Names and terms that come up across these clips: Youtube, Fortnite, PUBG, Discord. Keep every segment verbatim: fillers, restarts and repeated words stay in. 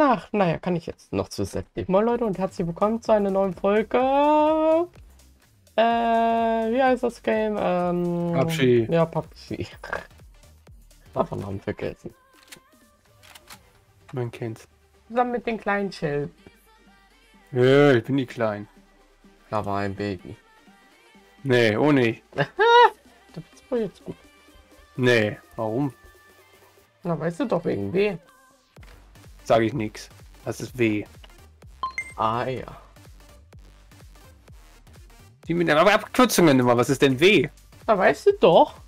Na, naja, kann ich jetzt noch zusätzlich. Moin Leute und herzlich willkommen zu einer neuen Folge. Äh, wie heißt das Game? Ähm, P U B G. Ja, P U B G. Davon haben wir vergessen. Man kennt's. Zusammen mit den kleinen Schild. Ja, ich bin nie klein. Da war ein Baby. Nee, oh nee. Das ist wohl jetzt gut. Nee, warum? Na, weißt du doch, wegen weh. Sage ich nichts. Das ist weh. Ah ja. Die mit aber Abkürzungen immer. Was ist denn weh? Da weißt du doch. Was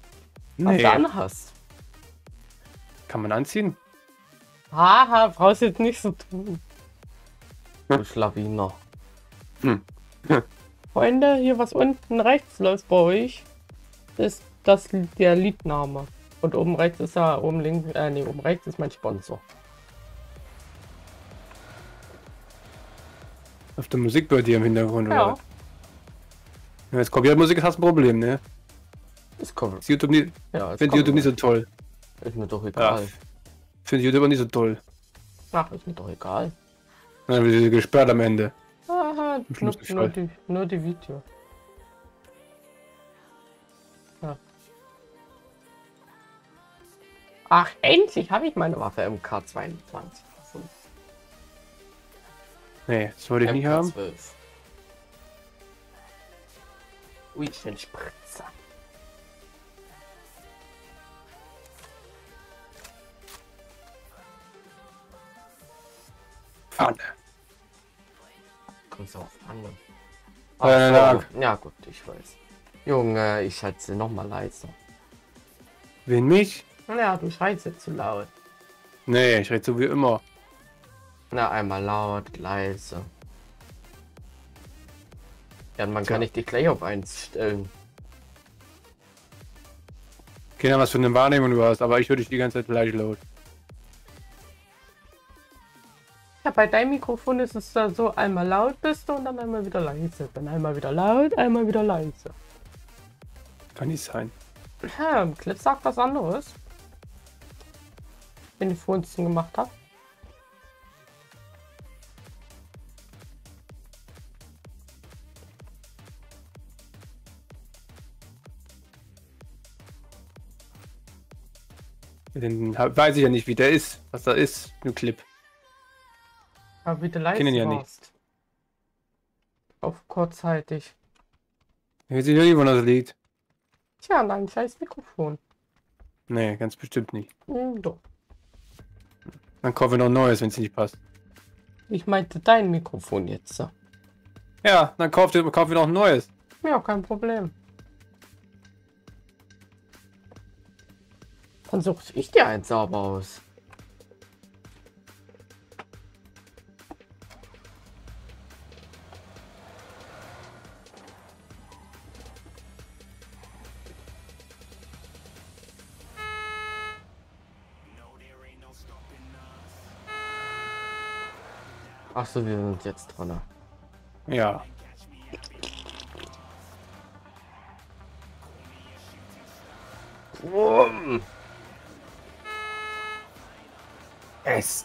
nee. Du anhast. Kann man anziehen? Haha, brauchst jetzt nicht so tun. Du Schlawiner. Hm. Freunde, hier was unten rechts läuft bei euch, ist das der Liedname. Und oben rechts ist ja, oben links, äh, nee, oben rechts ist mein Sponsor. Auf der Musik bei dir im Hintergrund, ja. Oder? Ja, jetzt Copyright-Musik hast ein Problem, ne? Ist Copyright. YouTube nicht, ja, find YouTube nicht so toll. Ist mir doch egal. Ja, find YouTube nicht so toll. Ach, ist mir doch egal. Dann wird sie gesperrt am Ende. Aha, nur, nur, die, nur die Video. Ja. Ach, endlich habe ich meine Waffe M K zweiundzwanzig. Nee, das wollte ich nicht haben. Ui, ich bin Spritzer. Pfanne. Kommst du auf Pfanne? Ach, oh, ja gut, ich weiß. Junge, ich scheiße noch mal leiser. Wen mich? Ja, du schreist jetzt zu laut. Nee, ich rede so wie immer. Na, einmal laut, leise. Ja, man kann nicht dich gleich auf eins stellen. Keine Ahnung, was für eine Wahrnehmung du hast, aber ich höre dich die ganze Zeit gleich laut. Ja, bei deinem Mikrofon ist es da so, einmal laut bist du und dann einmal wieder leise. Dann einmal wieder laut, einmal wieder leise. Kann nicht sein. Ja, im Clip sagt was anderes. Wenn ich vorhin gemacht habe. Den weiß ich ja nicht, wie der ist, was da ist, ein Clip. Aber bitte leise. Kennen ja nicht. Auf kurzzeitig. Ich weiß nicht, wo das liegt. Tja, nein, scheiß Mikrofon. Nee, ganz bestimmt nicht. Mhm, doch. Dann kaufen wir noch ein neues, wenn es nicht passt. Ich meinte dein Mikrofon jetzt. So. Ja, dann kaufen wir kaufen wir noch ein neues. Ja, kein Problem. Dann suche ich dir eins sauber aus. Ach so, wir sind jetzt dran. Ja. Boom. Es.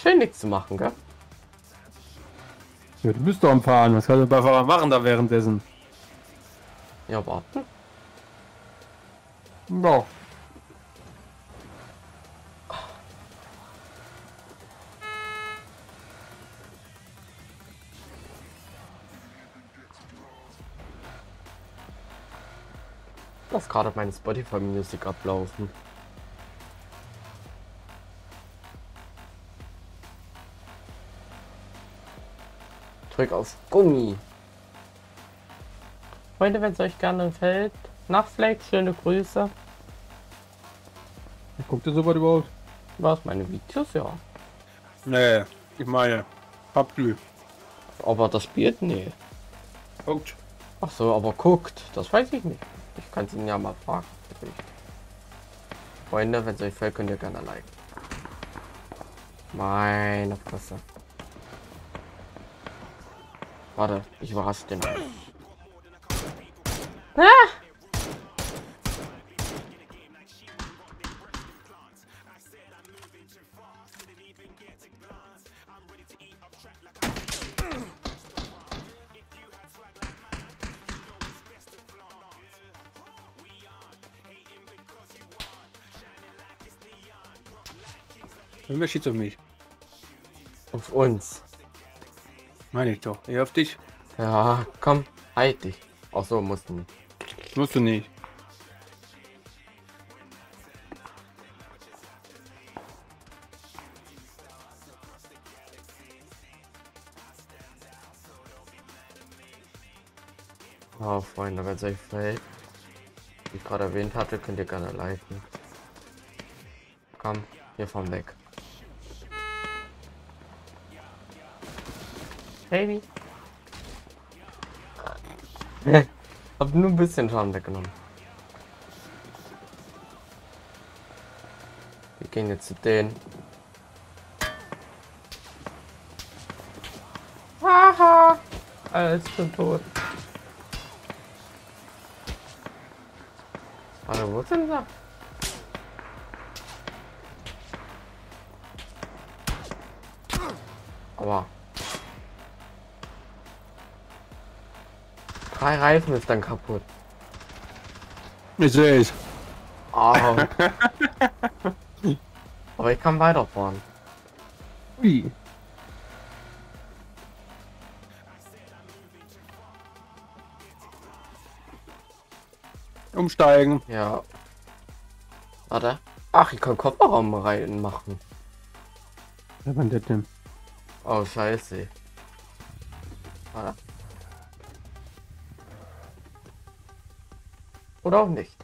Schön nichts zu machen, gell? Ja, du bist doch am Fahren. Was kann der Beifahrer machen da währenddessen? Ja, warten. Ja. Lass gerade meine Spotify-Musik ablaufen. Drück auf Gummi. Freunde, wenn es euch gerne gefällt, Nachfleck, schöne Grüße. Guckt ihr so weit überhaupt? Was, meine Videos? Ja. Nee, ich meine, P U B G. Aber das spielt? Nee. Guckt. Ach so, aber guckt, das weiß ich nicht. Ich kann es ihn ja mal fragen. Freunde, wenn es euch gefällt, könnt ihr gerne liken. Meine Fresse. Warte, ich überrasche den. Ah! Irgendwer schießt auf mich. Auf uns. Meine ich doch. Ich auf dich. Ja, komm, halt dich. Ach so, musst du nicht. Musst du nicht. Oh, Freunde, wenn es euch fällt, wie ich gerade erwähnt hatte, könnt ihr gerne liken. Komm, hier vom Weg. Hey. Hab nur ein bisschen Schaden weggenommen. Wir gehen jetzt zu denen. Haha! Alles schon tot. Warte, wo sind wir? Aua. Drei Reifen ist dann kaputt. Ich sehe es. Oh. Aber ich kann weiterfahren. Wie? Umsteigen. Ja. Warte. Ach, ich kann Kofferraum rein machen. Wer war das denn? Oh, scheiße. Warte. Oder auch nicht.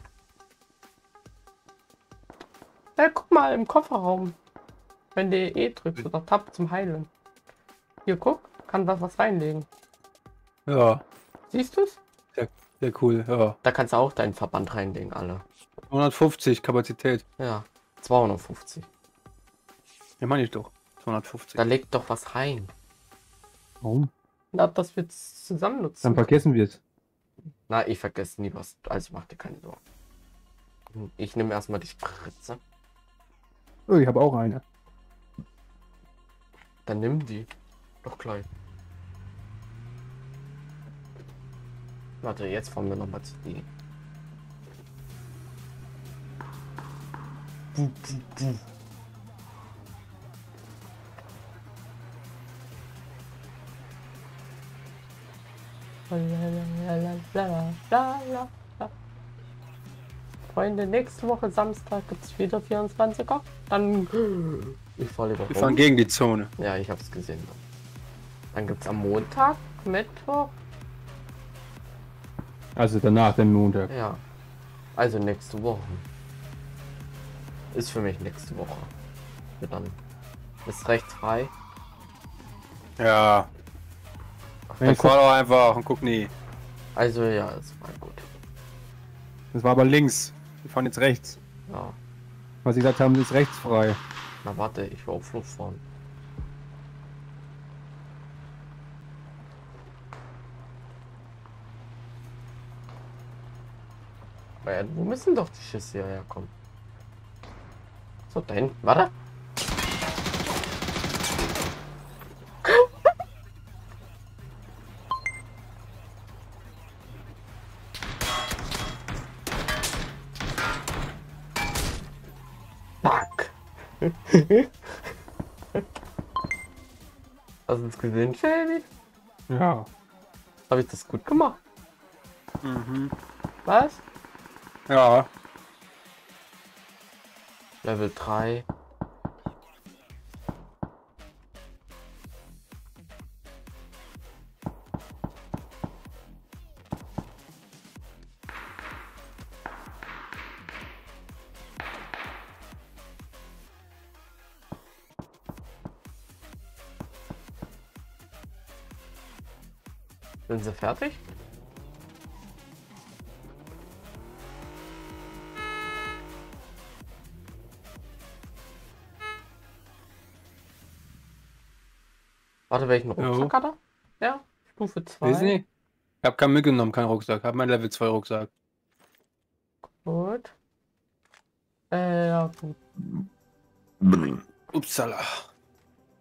Ja, guck mal im Kofferraum. Wenn du E drückst oder Tab zum Heilen. Hier, guck, kann da was reinlegen. Ja. Siehst du's? Sehr, sehr cool, ja. Da kannst du auch deinen Verband reinlegen, alle. hundertfünfzig Kapazität. Ja, zweihundertfünfzig. Ja, meine ich doch. zweihundertfünfzig. Da legt doch was rein. Warum? Na, dass wir es zusammen nutzen. Dann vergessen wir es. Na, ich vergesse nie was. Also mach dir keine Sorgen. Ich nehme erstmal die Spritze. Oh, ich habe auch eine. Dann nimm die. Doch gleich. Warte, jetzt fahren wir nochmal zu die. Die, die, die. Freunde, nächste Woche Samstag gibt es wieder vierundzwanziger. Dann ich fahre lieber Wir fahren rum. Gegen die Zone. Ja, ich habe es gesehen. Dann gibt es am Montag, Mittwoch. Also danach den Montag. Ja. Also nächste Woche. Ist für mich nächste Woche. Ja, dann ist recht frei. Ja. Ich fahr doch einfach und guck nie. Also ja, das war gut. Das war aber links. Wir fahren jetzt rechts. Ja. Was sie gesagt haben, ist rechts frei. Na warte, ich will auf Flucht fahren. Ja, wo müssen doch die Schüsse hier herkommen? So, da hinten. Warte. Hast du es gesehen, Shelby? Ja. Habe ich das gut gemacht? Mhm. Was? Ja. Level drei. Sind sie fertig? Warte, welchen Rucksack hat er? Ja, Stufe zwei. Weiß nicht. Ich habe keinen mitgenommen, keinen Rucksack. Habe meinen Level zwei Rucksack. Gut. Äh, ja, gut. Upsala.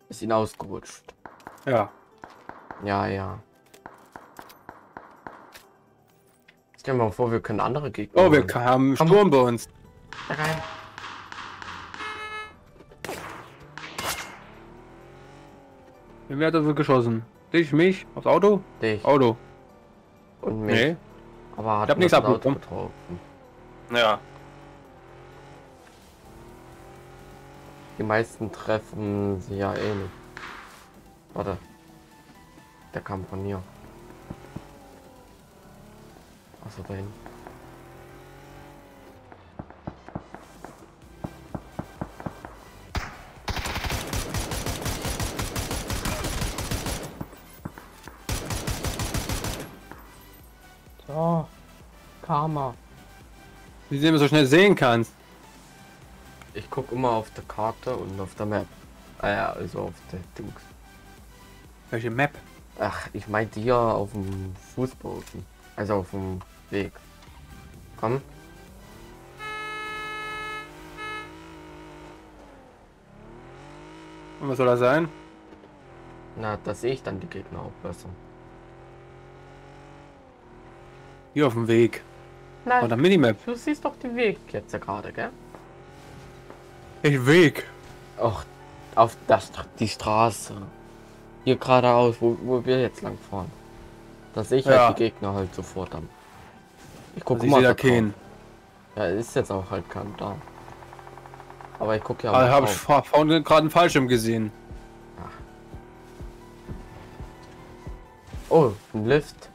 Ist ihn ausgerutscht. Ja. Ja, ja. Stell dir mal vor, wir können andere Gegner. Oh, wir haben Sturm bei uns. Da rein. Wer hat also geschossen? Dich, mich, aufs Auto? Dich. Auto. Und mich. Nee. Aber hat ich hab nichts abbekommen. Ja. Die meisten treffen sie ja ähnlich. Warte. Der kam von hier. Achso, dahin. So. Karma. Wie du so schnell sehen kannst. Ich guck immer auf der Karte und auf der Map. Ah ja, also auf der Dings. Welche Map? Ach, ich meinte hier auf dem Fußboden. Also auf dem Weg. Komm. Und was soll das sein? Na, das sehe ich dann die Gegner auch besser. Hier auf dem Weg. Nein. Oder Minimap. Du siehst doch den Weg jetzt ja gerade, gell? Ich Weg. Auch auf das, die Straße. Hier geradeaus, wo, wo wir jetzt lang fahren. Da sehe ich ja halt die Gegner halt sofort an. Ich gucke also mal. Da kein. Ja, ist jetzt auch halt kein da. Aber ich gucke ja. Also habe ich vorne gerade einen Fallschirm gesehen. Ach. Oh, ein Lift.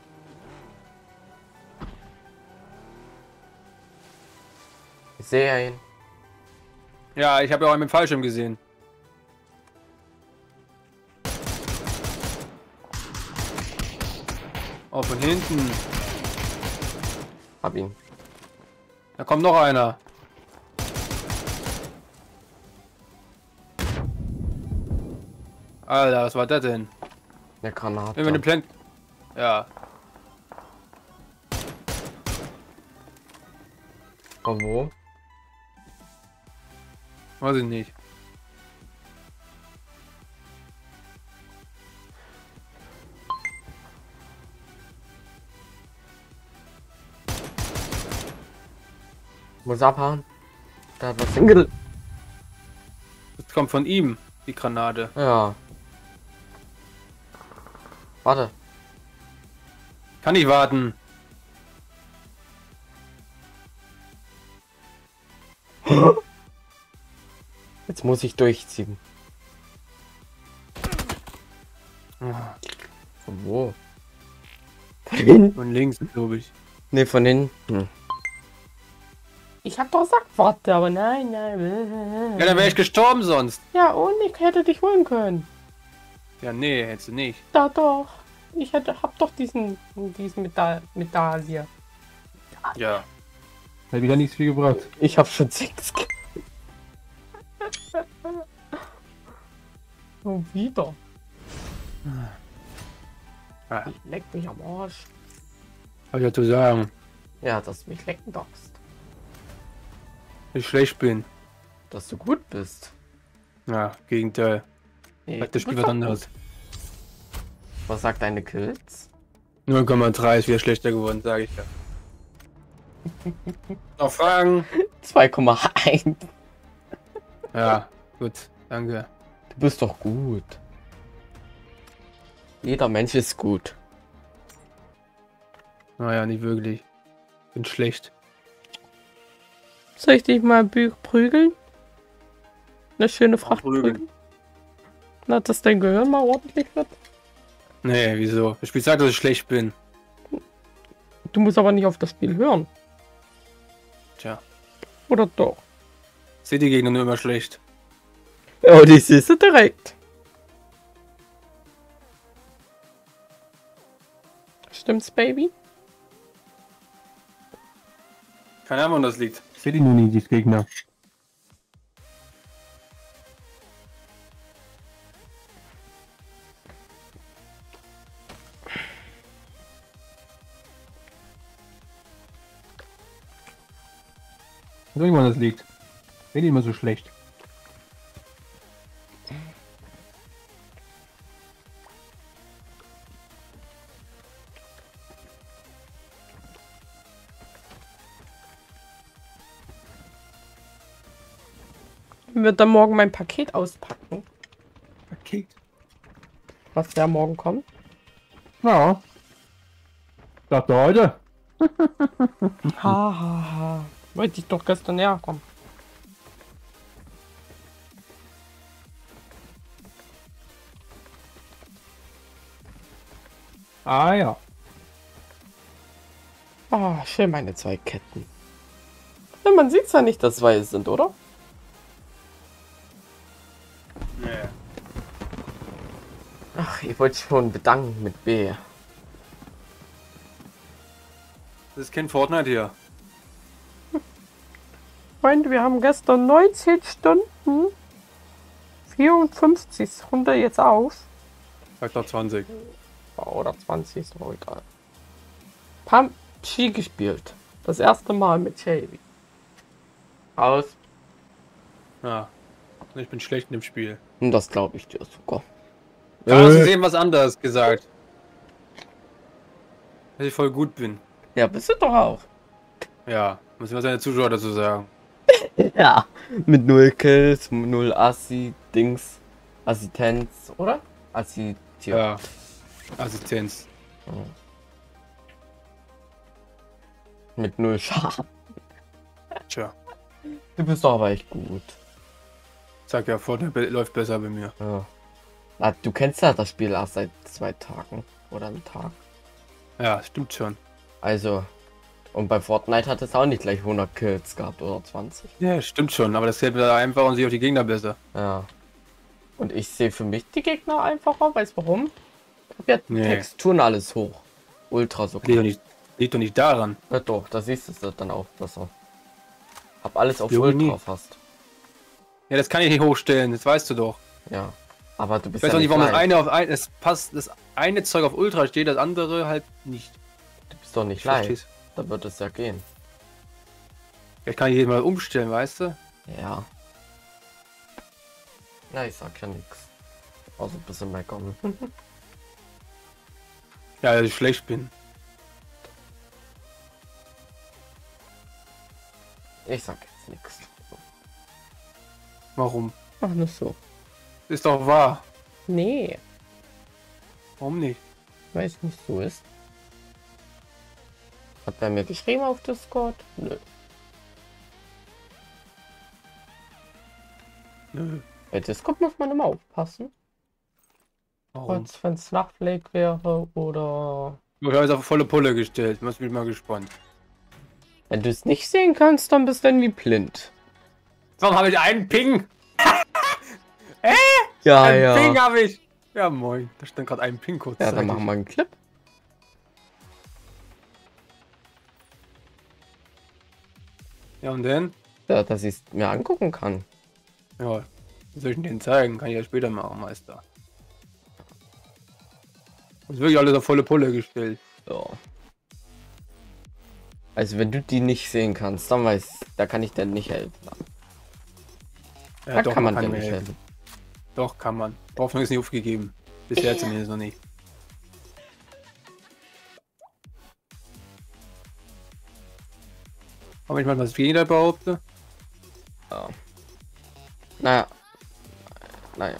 Ich sehe ihn. Ja, ich habe ja auch einen Fallschirm gesehen. Oh, von hinten. Hab ihn. Da kommt noch einer. Alter, was war das denn? Eine Granate. Wenn wir den Plan... Ja. Komm, wo? Weiß ich nicht. Muss abhauen. Da hat was hingelegt. Das kommt von ihm, die Granate. Ja. Warte. Kann ich warten. Jetzt muss ich durchziehen. Von wo? Von hinten? Von links, glaube ich. Ne, von hinten. Ich hab doch gesagt, warte, aber nein, nein. Ja, dann wäre ich gestorben sonst. Ja, und ich hätte dich holen können. Ja, nee, hättest du nicht. Da doch. Ich hätte, hab doch diesen, diesen Metall, Metall hier. Ja. Hätte ich ja nichts viel gebracht. Ich hab schon sechs. Und wieder. Ja. Ich leck mich am Arsch. Hab ich ja zu sagen. Ja, dass du mich lecken darfst. Ich schlecht bin. Dass du gut bist. Ja, Gegenteil. Nee, das Spiel was anderes. Was sagt deine Kills? null Komma drei ist wieder schlechter geworden, sage ich ja. Noch Fragen? zwei Komma eins. Ja, gut, danke. Du bist doch gut. Jeder Mensch ist gut. Naja, nicht wirklich. Bin schlecht. Soll ich dich mal prügeln? Eine schöne Fracht prügeln. Na, dass dein Gehirn mal ordentlich wird? Nee, wieso? Das Spiel sagt, dass ich schlecht bin. Du musst aber nicht auf das Spiel hören. Tja. Oder doch? Seht die Gegner nur immer schlecht. Ja, die siehst du direkt. Stimmt's, Baby? Keine Ahnung, das liegt. Ich sehe die nur nie, die Gegner. Ich weiß nicht, woran das liegt. Ich bin immer so schlecht. Ich werde dann morgen mein Paket auspacken. Paket? was da morgen kommt? Ja. Ich dachte heute. Hahaha. ha, ha. Wollte ich doch gestern herkommen. Ah ja. Ah, schön meine zwei Ketten. Ja, man sieht es ja nicht, dass weiß sind, oder? Nee. Ach, ich wollte schon bedanken mit B. Das ist kein Fortnite hier. Freunde, wir haben gestern neunzehn Stunden. vierundfünfzig runter jetzt aus. Sag doch zwanzig. Oder zwanzig, ist doch egal. P U B G gespielt. Das erste Mal mit Shelby. Aus. Ja. Ich bin schlecht in dem Spiel. Und das glaube ich dir sogar. Da hast du sehen was anderes gesagt. Dass ich voll gut bin. Ja, bist du doch auch. Ja, muss ich mal seine Zuschauer dazu sagen. Ja, mit null Kills, null Assi, Dings, Assistenz, oder? Assi, ja. Assistenz. Mhm. Mit null Schaden. Tja. Du bist doch aber echt gut. Sag ja, Fortnite läuft besser bei mir. Ja. Na, du kennst ja das Spiel erst seit zwei Tagen oder einem Tag. Ja, stimmt schon. Also, und bei Fortnite hat es auch nicht gleich hundert Kills gehabt oder zwanzig. Ja, stimmt schon, aber das hält mir einfach und sehe auch die Gegner besser. Ja. Und ich sehe für mich die Gegner einfacher, weiß warum? Ich hab ja nee. Texturen alles hoch. Ultra so. Liegt doch nicht daran. Ja doch, da siehst du es dann auch besser. Hab alles auf Ultra nie. Fast. Ja, das kann ich nicht hochstellen, das weißt du doch. Ja, aber du bist ich weiß ja auch nicht, warum das eine auf ein, es passt, das eine Zeug auf Ultra steht, das andere halt nicht. Du bist doch nicht live, da wird es ja gehen. Ich kann jeden mal umstellen, weißt du? Ja. Na, ich sag ja nichts. Außer ein bisschen meckern. Ja, dass ich schlecht bin. Ich sag jetzt nichts. Warum? Ach, nicht so. Ist doch wahr. Nee. Warum nicht? Weil es nicht so ist. Hat er mir geschrieben auf Discord? Nö. Nö. Bei Discord muss man immer aufpassen. Warum? Wenn es Nachtlag wäre oder... Ich habe es auf volle Pulle gestellt. Ich bin mal gespannt. Wenn du es nicht sehen kannst, dann bist du irgendwie blind. Warum habe ich einen Ping? äh? Ja, einen ja. Ping habe ich. Ja, moin. Da stand gerade ein Ping kurz. Ja, dann machen wir einen Clip. Ja, und dann? Ja, dass ich es mir angucken kann. Ja, soll ich den zeigen? Kann ich ja später machen, Meister. Ist wirklich alles auf volle Pulle gestellt. Ja. Also, wenn du die nicht sehen kannst, dann weiß da kann ich denn nicht helfen. Ja, da doch, kann man, man kann nicht helfen. helfen. Doch, kann man. Hoffnung ist nicht aufgegeben. Bisher ja. Zumindest noch nicht. Aber ich meine, was jeder behaupte? Ja. Naja. Naja.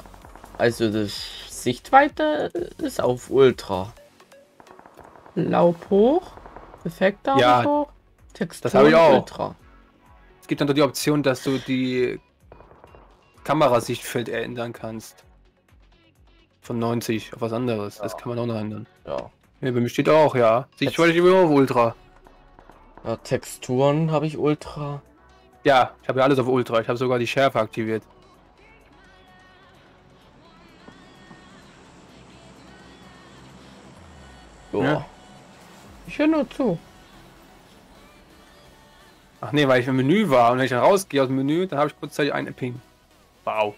Also, die Sichtweite ist auf Ultra. Laub hoch. Effekte ja, hoch. Textur das habe ich auch. Ultra. Es gibt dann doch die Option, dass du die Kamerasichtfeld ändern kannst. Von neunzig auf was anderes. Ja. Das kann man auch noch ändern. Ja. Ja, bei mir steht auch, ja. Sichtweite steht auf Ultra. Ja, Texturen habe ich Ultra. Ja, ich habe ja alles auf Ultra. Ich habe sogar die Schärfe aktiviert. So. Ja. Ich höre nur zu. Ach nee, weil ich im Menü war und wenn ich dann rausgehe aus dem Menü, dann habe ich kurzzeitig einen Ping. Wow.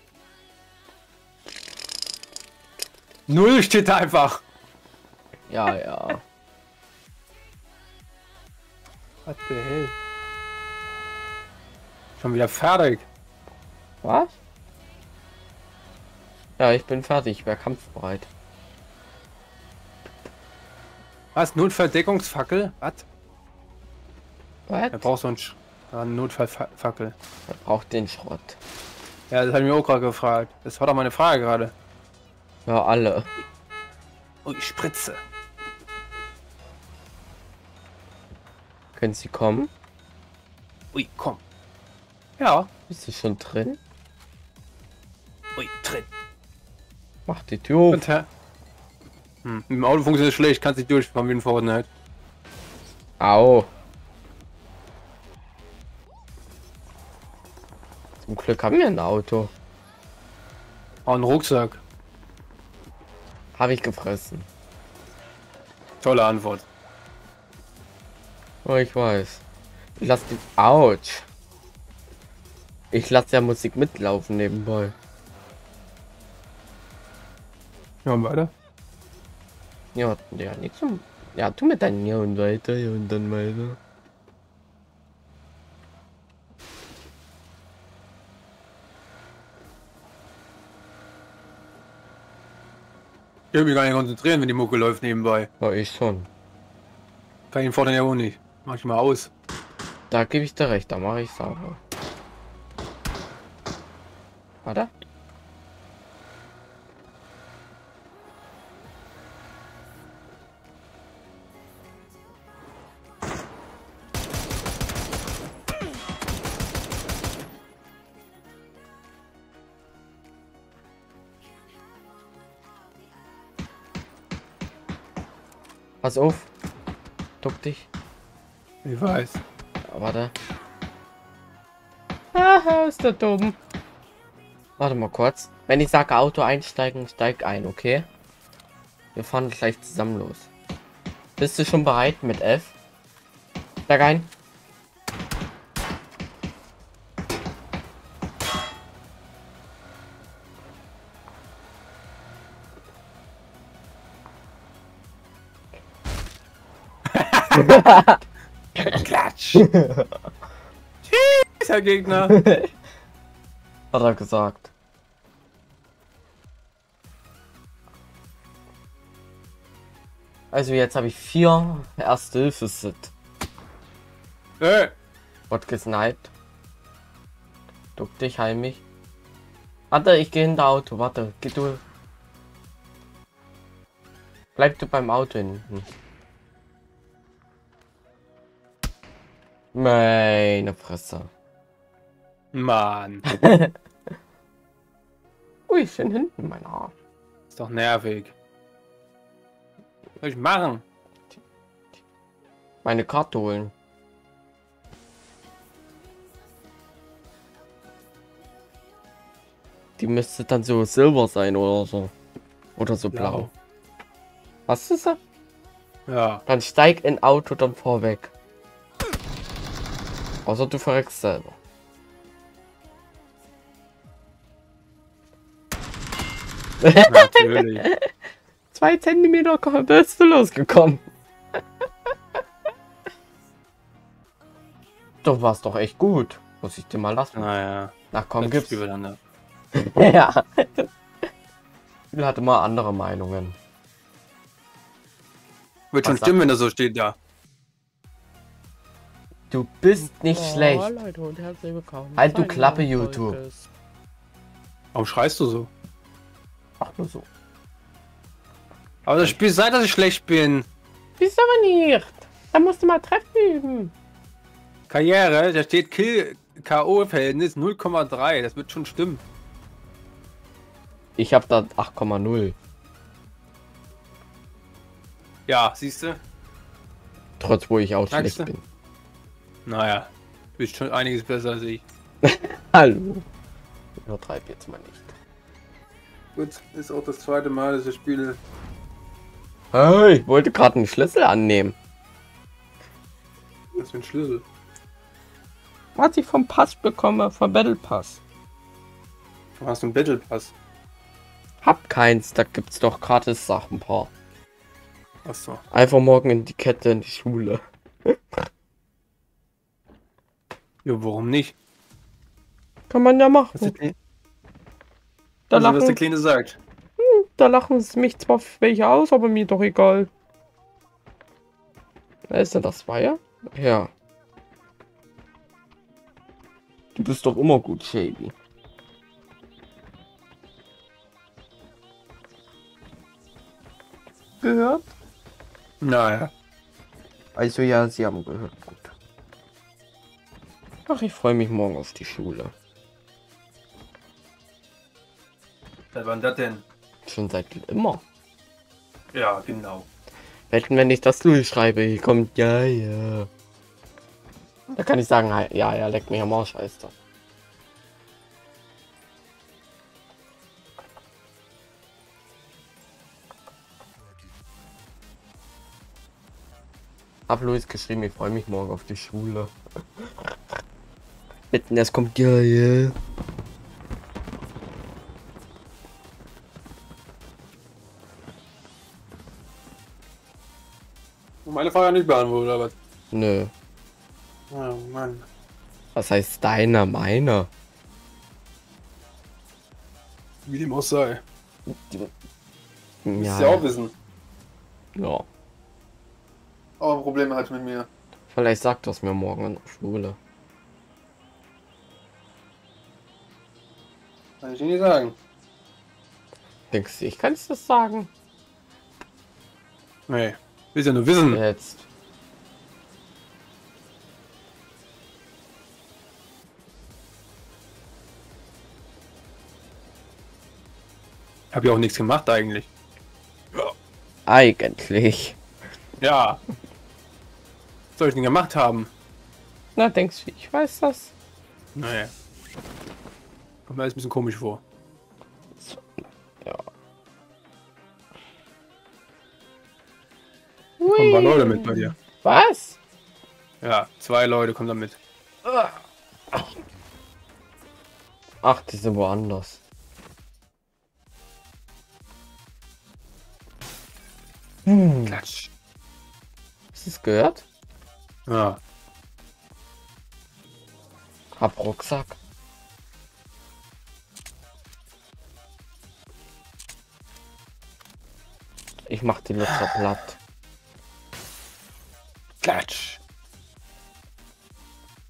Null steht da einfach. Ja, ja. What the hell? Schon wieder fertig. Was? Ja, ich bin fertig. Ich wäre kampfbereit. Was? Notfalldeckungsfackel? Was? Er braucht so einen Sch ja, Notfallfackel. Er braucht den Schrott. Ja, das habe ich mir auch gerade gefragt. Das war doch meine Frage gerade. Ja, alle. Oh, ich spritze. Können Sie kommen? Ui, komm. Ja. Bist du schon drin? Ui, drin. Mach die Tür auf. Hm. Im Auto funktioniert schlecht, kannst nicht durchfahren wie in Fortnite. Au. Zum Glück haben wir ein Auto. Auch einen Rucksack. Habe ich gefressen. Tolle Antwort. Oh, ich weiß. Ich lasse die... Autsch. Ich lasse ja Musik mitlaufen nebenbei. Ja, weiter. Ja, ja, nichts. Ja, tu mit deinen Ja und weiter, ja und dann weiter. Ich will mich gar nicht konzentrieren, wenn die Mucke läuft nebenbei. Ja, ich schon. Kann ich den Vorteil ja auch nicht. Mach ich mal aus. Da gebe ich dir recht, da mache ich sauber. Warte. Pass auf, duck dich. Ich weiß. Ja, warte. Aha, ist der dumm. Warte mal kurz. Wenn ich sage Auto einsteigen, steig ein, okay? Wir fahren gleich zusammen los. Bist du schon bereit mit F? Steig ein. Klatsch! Tschüss, Herr Gegner! Hat er gesagt. Also jetzt habe ich vier Erste-Hilfe-Sit. Nö! Wort gesniped. Duck dich, heil mich. Warte, ich gehe hinter Auto, warte, geh du. Bleib du beim Auto hinten. Meine Fresse. Mann. Ui, schön hinten, mein Arm. Ist doch nervig. Was soll ich machen? Meine Karte holen. Die müsste dann so silber sein oder so. Oder so blau. blau. Was ist das? Ja. Dann steig in Auto dann vorweg. Außer du verreckst selber. Natürlich. Zwei Zentimeter bist du losgekommen. Du warst doch echt gut. Muss ich dir mal lassen. Naja. Na komm, gib's. Ja. Ich hatte mal andere Meinungen. Wird schon stimmen, wenn das so steht, ja. Du bist nicht oh, schlecht. Leute, und herzlich willkommen. Halt du Klappe, YouTube. Warum schreist du so? Ach, nur so. Aber das Spiel sei, dass ich schlecht bin. Bist aber nicht. Da musst du mal Treffen üben. Karriere, da steht Kill K O-Verhältnis null Komma drei. Das wird schon stimmen. Ich habe da acht Komma null. Ja, siehst du? Trotz, wo ich auch Dankste. schlecht bin. Naja, du bist schon einiges besser als ich. Hallo. Übertreib jetzt mal nicht. Gut, ist auch das zweite Mal, dass ich spiele. Hey, ich wollte gerade einen Schlüssel annehmen. Was für ein Schlüssel? Was ich vom Pass bekomme, vom Battle Pass. Du hast einen Battle Pass? Hab keins, da gibt's doch gratis Sachen, paar. Achso. Einfach morgen in die Kette in die Schule. Ja, warum nicht? Kann man ja machen. Was die... Da also, lachen... was der Kleine sagt. Hm, da lachen es mich zwar welche aus, aber mir doch egal. Wer ist denn das Weiher? Ja. Du bist doch immer gut, Shady. gehört? Naja. Also ja, sie haben gehört. Gut. Ach, ich freue mich morgen auf die Schule. Seit wann das denn? Schon seit immer. Ja, genau. Wetten, wenn ich das durchschreibe, hier kommt ja, ja. Da kann ich sagen, ja, ja, leck mich am Arsch, heißt das. Hab Luis geschrieben, ich freue mich morgen auf die Schule. Wetten, das kommt ja, ja. Meine Frage nicht beantwortet, aber... Nö. Oh Mann. Was heißt deiner, meiner? Wie dem auch sei. Du musst ja auch wissen. Ja. Aber Probleme halt mit mir. Vielleicht sagt das mir morgen in der Schule. Kann ich dir nicht sagen. Denkst du, ich kann es das sagen? Nee. Willst ja nur wissen. Jetzt. Hab ja auch nichts gemacht eigentlich. Ja. Eigentlich. Ja. Was soll ich denn gemacht haben? Na, denkst du, ich weiß das? Naja. Kommt mir alles ein bisschen komisch vor. Ja. Kommen ein paar Leute mit bei dir. Was? Ja, zwei Leute kommen da mit. Ach, die sind woanders. Hm. Klatsch. Hast du es gehört? Ja. Hab Rucksack. Ich mach die Lutzer platt. Klatsch.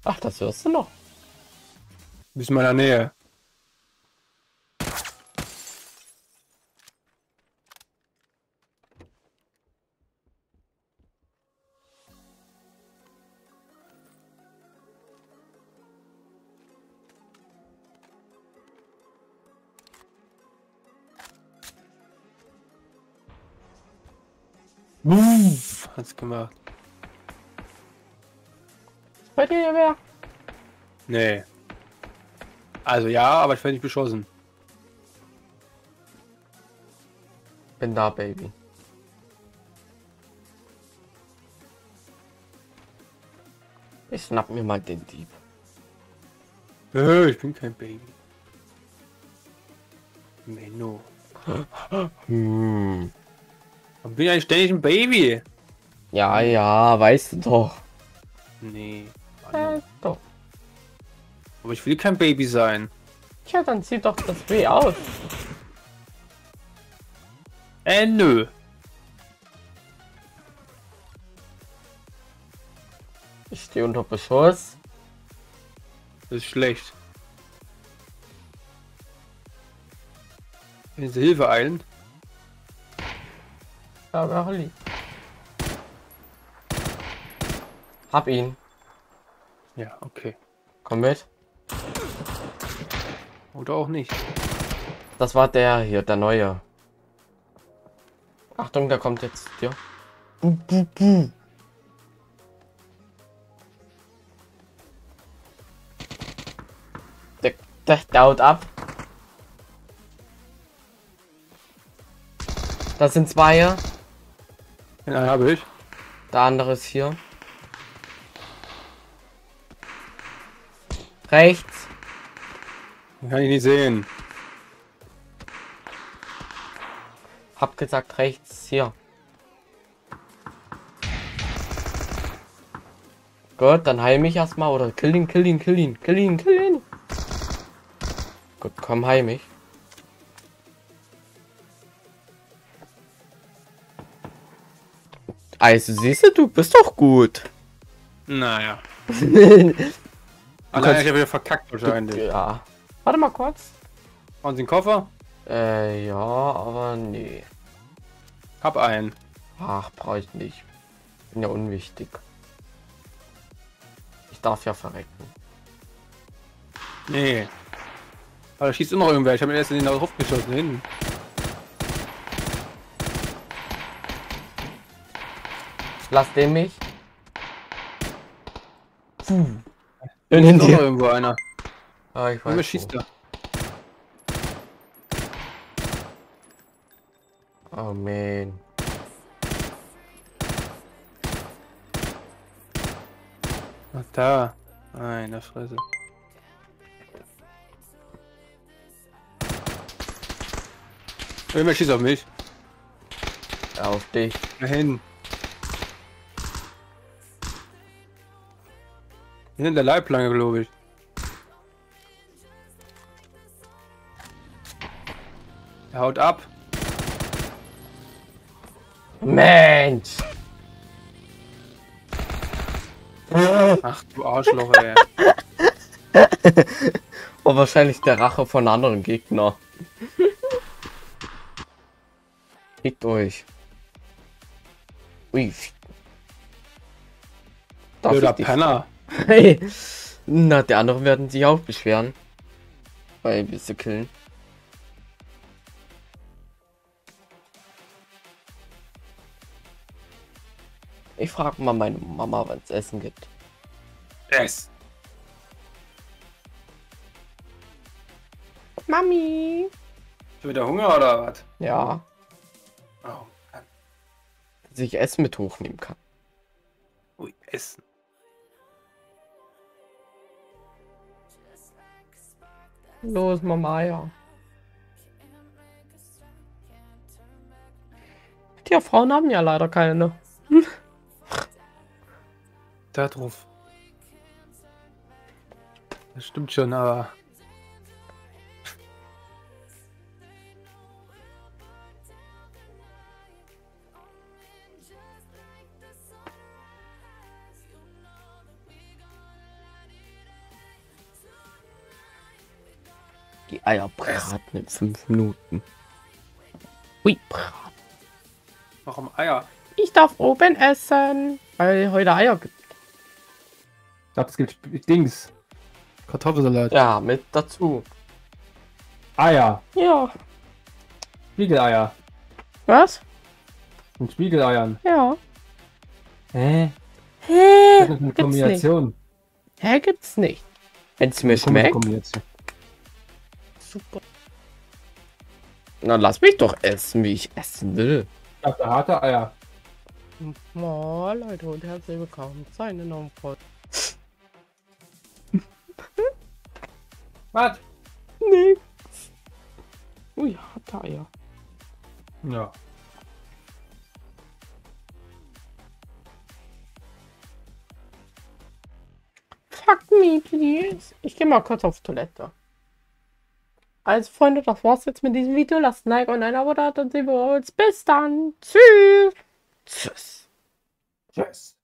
Ach, das hörst du noch. Bis in meiner Nähe. Wuff, hat's gemacht. Bei dir ja wer? Nee. Also ja, aber ich werde nicht beschossen. Bin da, Baby. Ich schnapp mir mal den Dieb. Äh, ich bin kein Baby. Menno. Hm. Ich bin ja ständig ein Baby. Ja, ja, weißt du doch. Nee. Äh, doch. Aber ich will kein Baby sein. Tja, dann zieh doch das B aus. Äh, nö. Ich stehe unter Beschuss. Das ist schlecht. Wenn sie Hilfe eilen. Aber Holly. Hab ihn. Ja, okay. Komm mit. Oder auch nicht. Das war der hier, der neue. Achtung, der kommt jetzt. Ja. Buh, buh, buh. Der, der, der haut ab. Das sind zwei. Den einen habe ich. Der andere ist hier. Rechts. Kann ich nicht sehen. Hab gesagt rechts hier. Gut, dann heil mich erstmal oder kill ihn, kill ihn, kill ihn, kill ihn, kill ihn. Gut, komm, heil mich. Also siehst du, du bist doch gut. Naja. Allein ich habe wieder verkackt wahrscheinlich. Ja. Warte mal kurz. Haben Sie einen Koffer? Äh, ja, aber nee. Hab einen. Ach, brauche ich nicht. Bin ja unwichtig. Ich darf ja verrecken. Nee. Aber da schießt immer irgendwer. Ich habe mir erst in den Kopf geschossen. Hin. Lass den mich. Puh. Den hinten irgendwo einer. Ah, ich weiß nicht. Schießt da. Oh man. Ach da. Nein, der Fresse. Irgendwer schießt auf mich. Ja, auf dich. Da hinten. In der Leiblange, glaube ich. Er haut ab. Mensch! Ach du Arschloch, ey. Oh, wahrscheinlich der Rache von anderen Gegner. Fickt euch. Ui. Blöder Penner. Hey. Na, die anderen werden sich auch beschweren. Weil wir sie killen. Ich frage mal meine Mama, wann es Essen gibt. Es. Mami. Hast du wieder Hunger oder was? Ja. Oh. Dass ich Essen mit hochnehmen kann. Ui, Essen. Los, Mama, ja. Tja, Frauen haben ja leider keine. Hm. Da drauf. Das stimmt schon, aber... Die Eier braten in fünf Minuten. Ui, braten. Warum Eier? Ich darf oben essen, weil heute Eier gibt. Ich glaube, es gibt Dings. Kartoffelsalat. Ja, mit dazu. Eier. Ja. Spiegeleier. Was? Mit Spiegeleiern. Ja. Hä? Hä? Das ist eine Kombination. Hä, gibt's nicht. Wenn es mir schmeckt. Super. Na, lass mich doch essen, wie ich essen will. Das ist harte Eier. Oh, Leute, und herzlich willkommen zu einem neuen Podcast. Was? Nix. Ui, harte Eier. Ja. Fuck me, please. Ich gehe mal kurz auf Toilette. Also Freunde, das war's jetzt mit diesem Video. Lasst ein Like und ein Abo da, dann sehen wir uns. Bis dann. Tschüss. Tschüss. Tschüss.